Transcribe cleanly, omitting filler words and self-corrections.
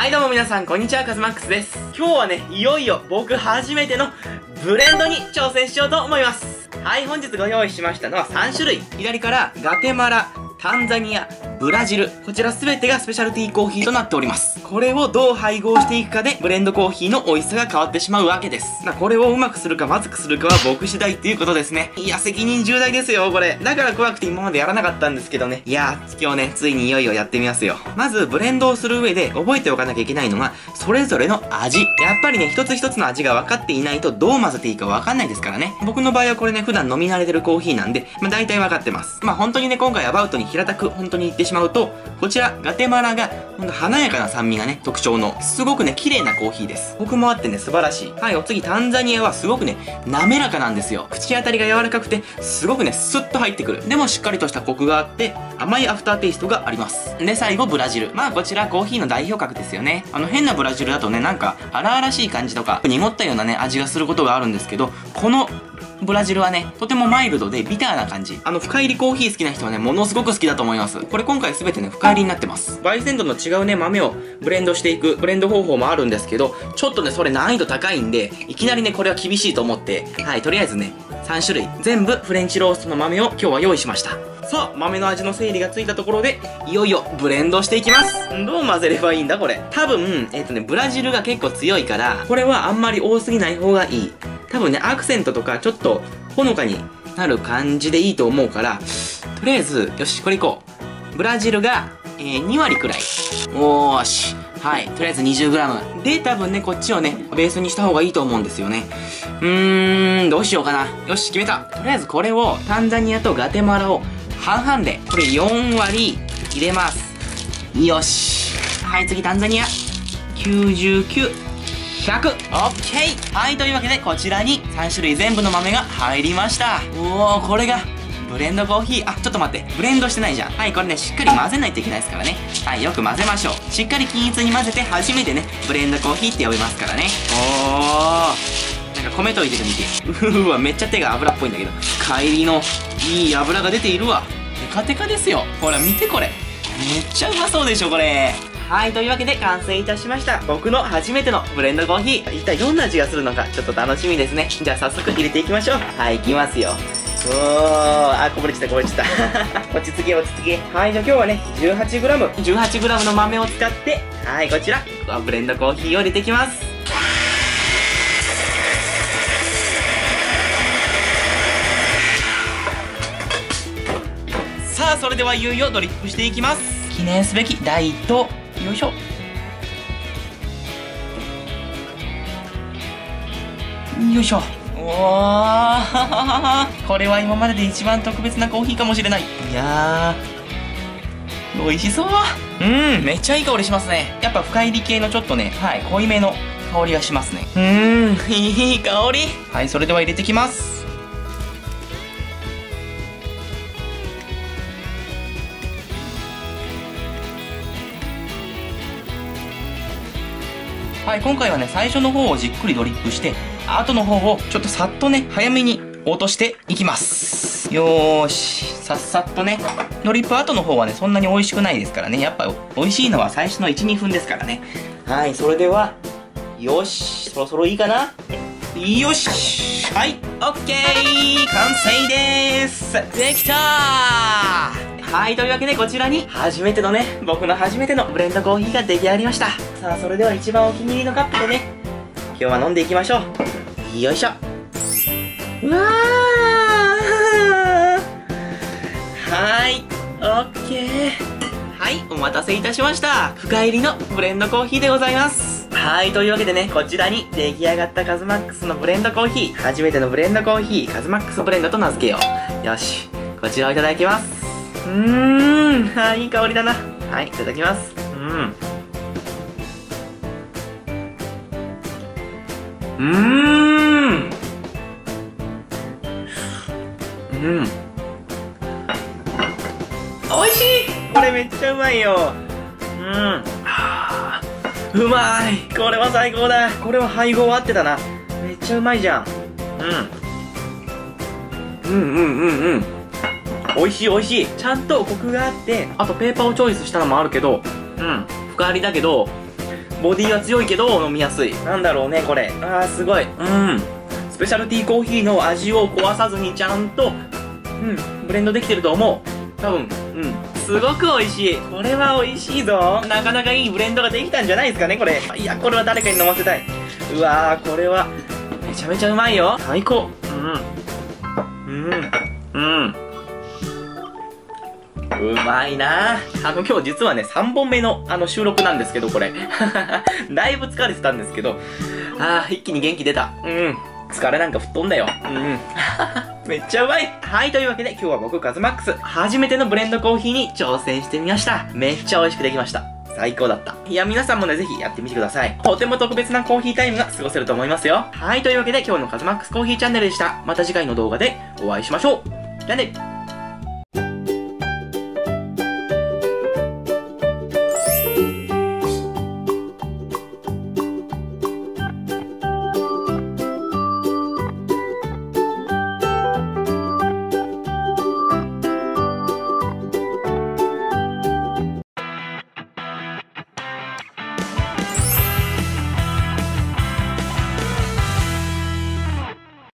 はいどうも皆さんこんにちは、カズマックスです。今日はね、いよいよ僕初めてのブレンドに挑戦しようと思います。はい、本日ご用意しましたのは3種類。左からガテマラ、タンザニア、ブラジル、こちら全てがスペシャルティーコーヒーとなっております。これをどう配合していくかでブレンドコーヒーの美味しさが変わってしまうわけです。これをうまくするかまずくするかは僕次第っていうことですね。いや、責任重大ですよこれ。だから怖くて今までやらなかったんですけどね。いやー、今日ねついにいよいよやってみますよ。まずブレンドをする上で覚えておかなきゃいけないのはそれぞれの味。やっぱりね、一つ一つの味が分かっていないとどう混ぜていいか分かんないですからね。僕の場合はこれね、普段飲み慣れてるコーヒーなんで、大体分かってます。本当にね、今回アバウトに平たく本当に言ってしまうと、こちらガテマラがほんと華やかな酸味がね特徴のすごくね綺麗なコーヒーです。コクもあってね素晴らしい。はい、お次タンザニアはすごくね滑らかなんですよ。口当たりが柔らかくてすごくねスッと入ってくる。でもしっかりとしたコクがあって甘いアフターテイストがあります。で最後ブラジル。こちらコーヒーの代表格ですよね。変なブラジルだとね、なんか荒々しい感じとか濁ったようなね味がすることがあるんですけど、このブラジルはねとてもマイルドでビターな感じ。深入りコーヒー好きな人はねものすごく好きだと思います。これ今回全てね深入りになってます。焙煎度の違うね豆をブレンドしていくブレンド方法もあるんですけど、ちょっとねそれ難易度高いんで、いきなりねこれは厳しいと思って、はい、とりあえずね3種類全部フレンチローストの豆を今日は用意しました。さあ、豆の味の整理がついたところでいよいよブレンドしていきます。どう混ぜればいいんだこれ。多分ブラジルが結構強いからこれはあんまり多すぎない方がいい。多分ね、アクセントとかちょっとほのかになる感じでいいと思うから、とりあえずよし、これいこう。ブラジルが、2割くらい。おーし、はい、とりあえず 20g で、多分ねこっちをねベースにした方がいいと思うんですよね。どうしようかな。よし、決めた。とりあえずこれをタンザニアとガテマラを半々でこれ4割入れます。よし、はい、次タンザニア99、100、OK。 はい、というわけでこちらに3種類全部の豆が入りました。おお、これがブレンドコーヒー。ちょっと待って、ブレンドしてないじゃん。はい、これねしっかり混ぜないといけないですからね。はい、よく混ぜましょう。しっかり均一に混ぜて初めてねブレンドコーヒーって呼びますからね。おお、なんか米といてるみてうわ、めっちゃ手が油っぽいんだけど、帰りのいい油が出ているわ。テカテカですよ。ほら見て、これめっちゃうまそうでしょこれ。はい、というわけで完成いたしました。僕の初めてのブレンドコーヒー、一体どんな味がするのかちょっと楽しみですね。じゃあ早速入れていきましょう。はい、いきますよ。おー、こぼれちゃったこぼれちゃった落ち着け落ち着け。はい、じゃあ今日はね 18g の豆を使って、はい、こちらブレンドコーヒーを入れていきます。さあ、それではいよいよドリップしていきます。記念すべき第1投、よいしょ。よいしょ。おーこれは今までで一番特別なコーヒーかもしれない。いやー、美味しそう。めっちゃいい香りしますね。やっぱ深入り系のちょっとね、はい、濃いめの香りがしますね。いい香り。はい、それでは入れてきます。はい、今回はね最初の方をじっくりドリップして、後の方をちょっとさっとね早めに落としていきます。よーし、さっさっとね。ドリップ後の方はねそんなに美味しくないですからね。やっぱ美味しいのは最初の 1,2 分ですからね。はい、それではよし、そろそろいいかな。よし、はい、オッケー、完成でーす。できたー。はい、というわけでこちらに初めてのね、僕の初めてのブレンドコーヒーが出来上がりました。さあ、それでは一番お気に入りのカップでね今日は飲んでいきましょう。よいしょ。うわー、はい、オッケー。はい、お待たせいたしました。深入りのブレンドコーヒーでございます。はい、というわけでねこちらに出来上がったカズマックスのブレンドコーヒー、初めてのブレンドコーヒー、カズマックスブレンドと名付けよう。よし、こちらをいただきます。いい香りだな。はい、いただきます。おいしい。これめっちゃうまいよ。うまい。これは最高だ。これは配合合ってたな。めっちゃうまいじゃん。美味しい美味しい。ちゃんとコクがあって、あとペーパーをチョイスしたのもあるけど、深入りだけどボディは強いけど飲みやすい。なんだろうねこれ。あーすごい。スペシャルティーコーヒーの味を壊さずにちゃんと、ブレンドできてると思う。多分、すごく美味しい。これは美味しいぞ。なかなかいいブレンドができたんじゃないですかねこれ。いや、これは誰かに飲ませたい。うわー、これはめちゃめちゃうまいよ。最高。うまいなぁ。今日実はね、3本目の収録なんですけど、これ。だいぶ疲れてたんですけど、一気に元気出た。疲れなんか吹っ飛んだよ。めっちゃうまい。はい、というわけで今日は僕、カズマックス、初めてのブレンドコーヒーに挑戦してみました。めっちゃ美味しくできました。最高だった。いや、皆さんもね、ぜひやってみてください。とても特別なコーヒータイムが過ごせると思いますよ。はい、というわけで今日のカズマックスコーヒーチャンネルでした。また次回の動画でお会いしましょう。じゃあね。